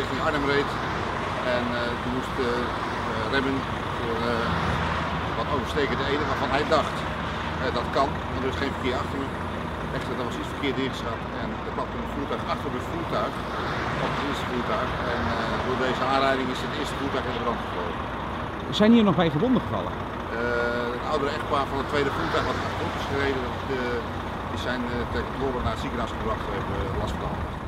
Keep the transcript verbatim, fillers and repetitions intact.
richting Arnhem reed. En uh, die moest uh, remmen voor uh, wat oversteken de ene waarvan hij dacht. Uh, dat kan, want er is geen verkeer achter me. Echter, dat was iets verkeerd ingeschat en er klapte een voertuig achter het voertuig, op het eerste voertuig. En uh, door deze aanrijding is het eerste voertuig in de brand gevlogen. Zijn hier nog bij gewonden gevallen? Uh, een oudere echtpaar van het tweede voertuig wat achterop is gereden, dat, uh, die zijn uh, ter naar het ziekenhuis gebracht, hebben uh, last van.